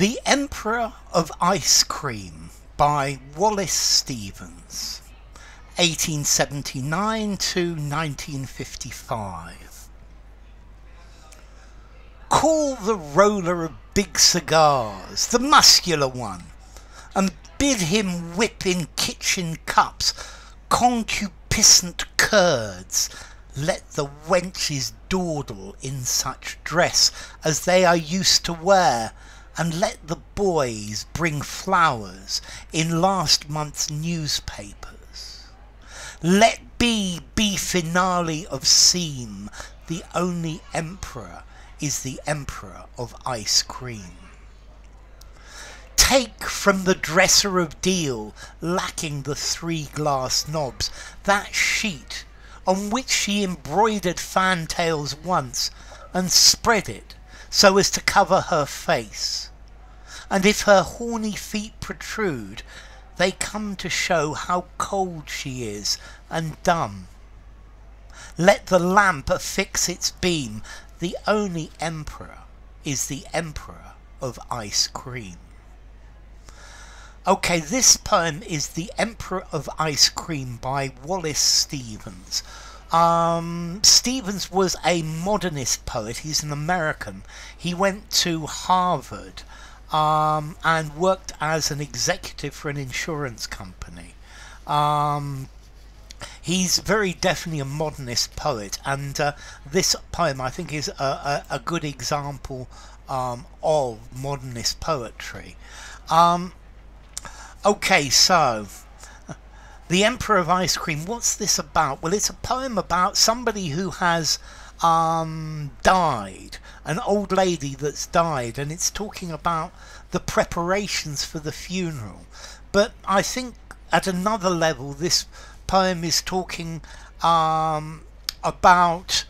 The Emperor of Ice-Cream by Wallace Stevens, 1879 to 1955. Call the roller of big cigars, the muscular one, and bid him whip in kitchen cups concupiscent curds. Let the wenches dawdle in such dress as they are used to wear, and let the boys bring flowers in last month's newspapers. Let be finale of seam, the only emperor is the emperor of ice-cream. Take from the dresser of deal, lacking the three glass knobs, that sheet on which she embroidered fantails once, and spread it so as to cover her face. And if her horny feet protrude, they come to show how cold she is and dumb. Let the lamp affix its beam, the only emperor is the emperor of ice-cream. Okay, this poem is The Emperor of Ice-Cream by Wallace Stevens. Stevens was a modernist poet. He's an American. He went to Harvard and worked as an executive for an insurance company. He's very definitely a modernist poet, and this poem, I think, is a good example of modernist poetry. Okay, so The Emperor of Ice-Cream, what's this about? Well, it's a poem about somebody who has died, an old lady that's died, and it's talking about the preparations for the funeral. But I think at another level, this poem is talking about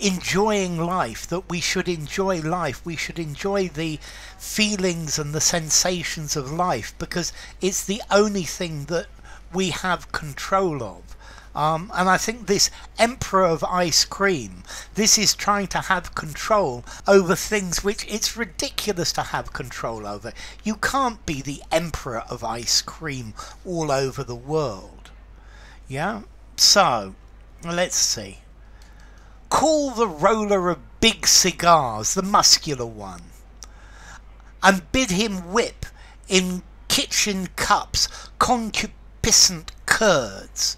enjoying life, that we should enjoy life, we should enjoy the feelings and the sensations of life, because it's the only thing that we have control of. And I think this Emperor of Ice-Cream, this is trying to have control over things which it's ridiculous to have control over. You can't be the Emperor of Ice-Cream all over the world. Yeah? So, let's see. Call the roller of big cigars, the muscular one, and bid him whip in kitchen cups concupiscent curds.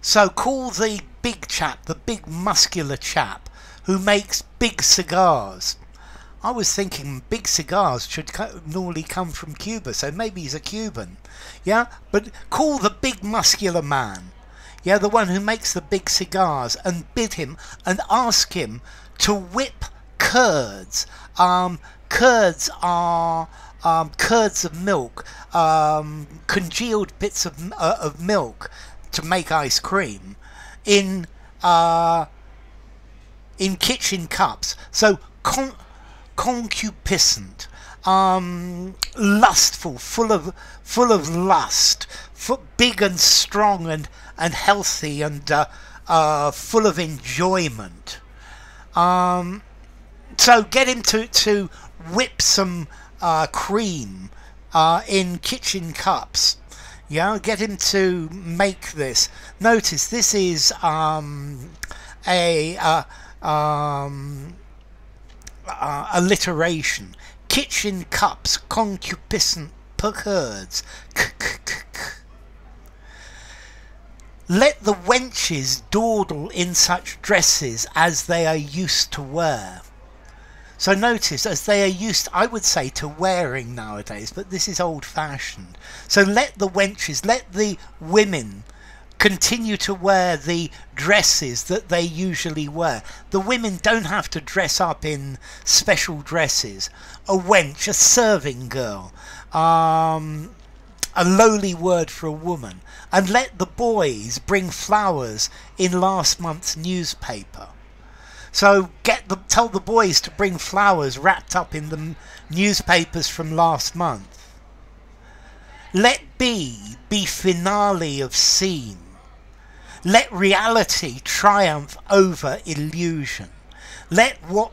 So call the big chap, the big muscular chap who makes big cigars. I was thinking big cigars should normally come from Cuba, so maybe he's a Cuban. Yeah, but call the big muscular man. Yeah, the one who makes the big cigars, and bid him and ask him to whip curds. Curds are curds of milk, congealed bits of milk to make ice cream in kitchen cups. So concupiscent, lustful, full of lust, big and strong and healthy and full of enjoyment. So get him to whip some cream in kitchen cups. Yeah, get him to make this. Notice this is alliteration. Kitchen cups, concupiscent curds. Let the wenches dawdle in such dresses as they are used to wear. So notice, as they are used, I would say, to wearing nowadays, but this is old-fashioned. So let the wenches, let the women continue to wear the dresses that they usually wear. The women don't have to dress up in special dresses. A wench, a serving girl, a lowly word for a woman. And let the boys bring flowers in last month's newspaper. So tell the boys to bring flowers wrapped up in the newspapers from last month. Let be finale of scene. Let reality triumph over illusion. Let what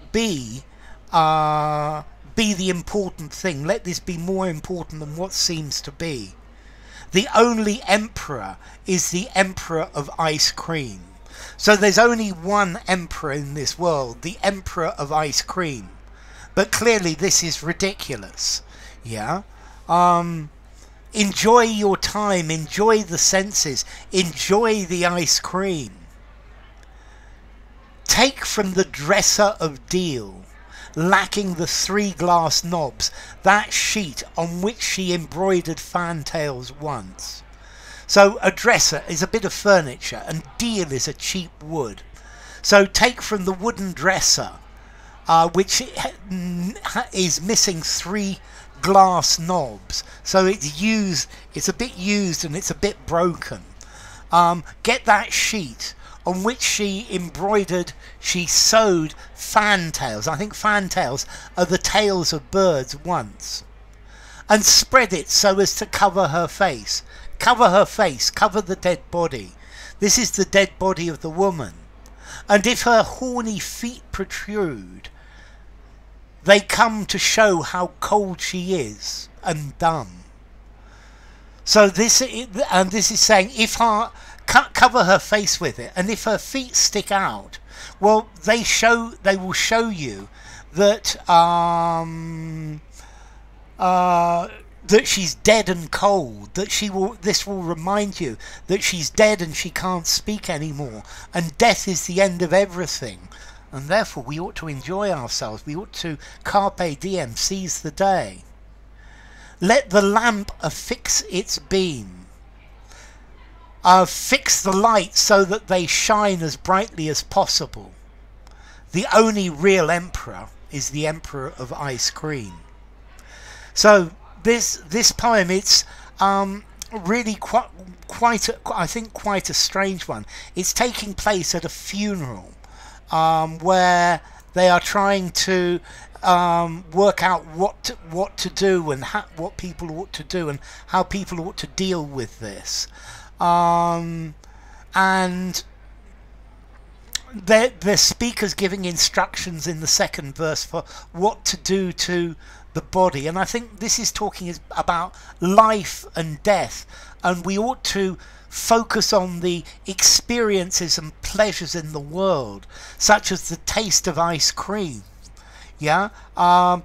be the important thing. Let this be more important than what seems to be. The only emperor is the Emperor of Ice Cream. So there's only one emperor in this world, the Emperor of Ice Cream. But clearly this is ridiculous. Yeah? Enjoy your time, enjoy the senses, enjoy the ice cream. Take from the dresser of deal, lacking the three glass knobs, that sheet on which she embroidered fantails once. So a dresser is a bit of furniture and deal is a cheap wood. So take from the wooden dresser, which is missing three glass knobs, so it's used, it's a bit used and it's a bit broken. Get that sheet on which she embroidered, she sewed fantails, I think fantails are the tails of birds once, and spread it so as to cover her face. Cover her face, cover the dead body. This is the dead body of the woman, and if her horny feet protrude, they come to show how cold she is and dumb. So this, and this is saying, if her, cover her face with it, and if her feet stick out, well, they will show you that that she's dead and cold. That she will. This will remind you that she's dead and she can't speak anymore, and death is the end of everything. And therefore we ought to enjoy ourselves, we ought to carpe diem, seize the day. Let the lamp affix its beam, fix the light so that they shine as brightly as possible. The only real emperor is the Emperor of Ice Cream. So this poem, it's really quite a strange one. It's taking place at a funeral, where they are trying to work out what to do and what people ought to do and how people ought to deal with this, and the speaker's giving instructions in the second verse for what to do to the body, and I think this is talking about life and death, and we ought to focus on the experiences and pleasures in the world, such as the taste of ice cream, yeah,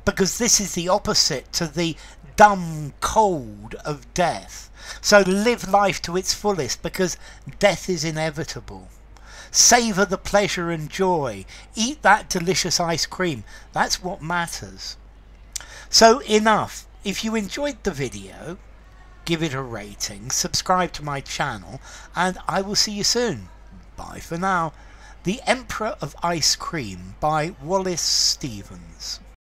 because this is the opposite to the dumb cold of death. So live life to its fullest, because death is inevitable. Savor the pleasure and joy, eat that delicious ice cream, that's what matters. So enough. If you enjoyed the video, give it a rating, subscribe to my channel, and I will see you soon. Bye for now. The Emperor of Ice Cream by Wallace Stevens.